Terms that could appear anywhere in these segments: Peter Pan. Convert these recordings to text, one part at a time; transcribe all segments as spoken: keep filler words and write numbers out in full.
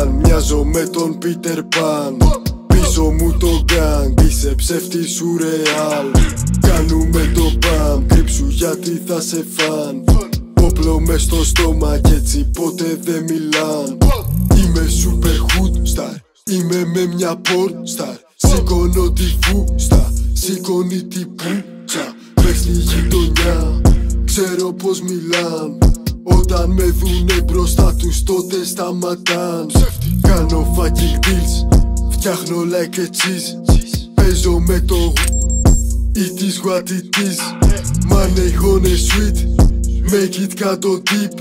Pan. Μοιάζω με τον Peter Pan. Πίσω μου το γκάγκ, είσαι ψεύτης σου ρεάλ. Κάνουμε το μπαμ, κρύψου γιατί θα σε φαν. Όπλο μες στο στόμα κι έτσι ποτέ δεν μιλάν. Είμαι super hood star, είμαι με μια porn star. Σήκωνω τη φούστα, σήκωνει τη πούτσα. Μες στη γειτονιά, ξέρω πως μιλάν. Όταν με δουνε μπροστά τους τότε σταματάν. Κάνω fucking deals, φτιάχνω like a cheese. Παίζω με το it is what it is. Money honey sweet, make it cut or deep.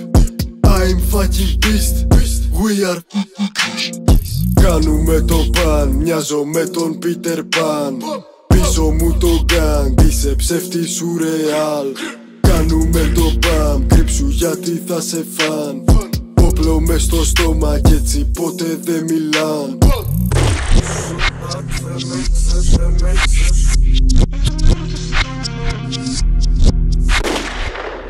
I'm fucking beast, we are Κάνουμε το μπαν, μοιάζω με τον Peter Pan. Πίσω μου το γκάγκ, είσαι ψεύτης σου ρεάλ. Κάνουμε το μπαμ, κρύψου γιατί θα σε φαν. Όπλο μες στο στόμα κι έτσι ποτέ δεν μιλάν.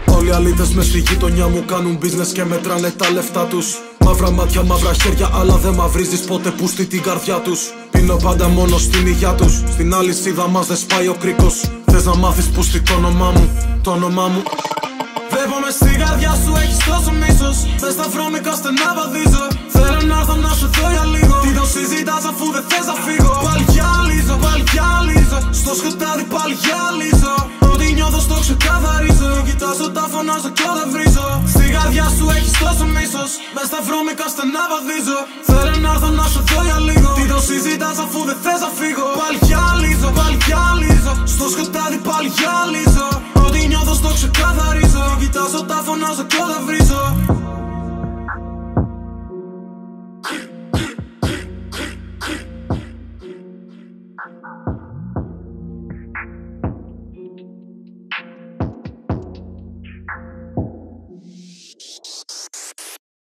Όλοι οι αλήτες μες στη γειτονιά μου κάνουν business και μετράνε τα λεφτά τους. Μαύρα μάτια, μαύρα χέρια, αλλά δεν μαυρίζεις ποτέ πούστη την καρδιά τους. Πίνω πάντα μόνο στην υγειά τους, στην αλυσίδα μας δεν σπάει ο κρίκος. Θες να μάθεις πούστη το όνομά μου, το όνομά μου. Βλέπομαι στην καρδιά σου, έχεις τόσο μίσος, με σταυρόμικα στενά βαδίζω. Θέλω να έρθω να σου δω για λίγο, τι το συζητάς αφού δεν θες να φύγω. Πάλι γυαλίζω, πάλι γυαλίζω, στο σκοτάδι πάλι γυαλίζω. Ό,τι νιώθω στο ξεκαθαρίζω, κοιτάζω τα φωνάζω κι όλα βρίζω. Στην καρδιά σου έχεις τόσο μίσος, με σταυρόμικα στενά βαδίζω. Θέλω να έρθω να σου δω για λίγο, τι το συζητάς αφού δεν θες να φύγω. Πάλι γυαλίζω, πάλι γυαλίζω, στο σκοτάδι πάλι γυαλίζω. Ό,τι νιώθω στο ξεκαθαρίζω, κοιτάζω τα φωνάζω κι όλα βρίζω.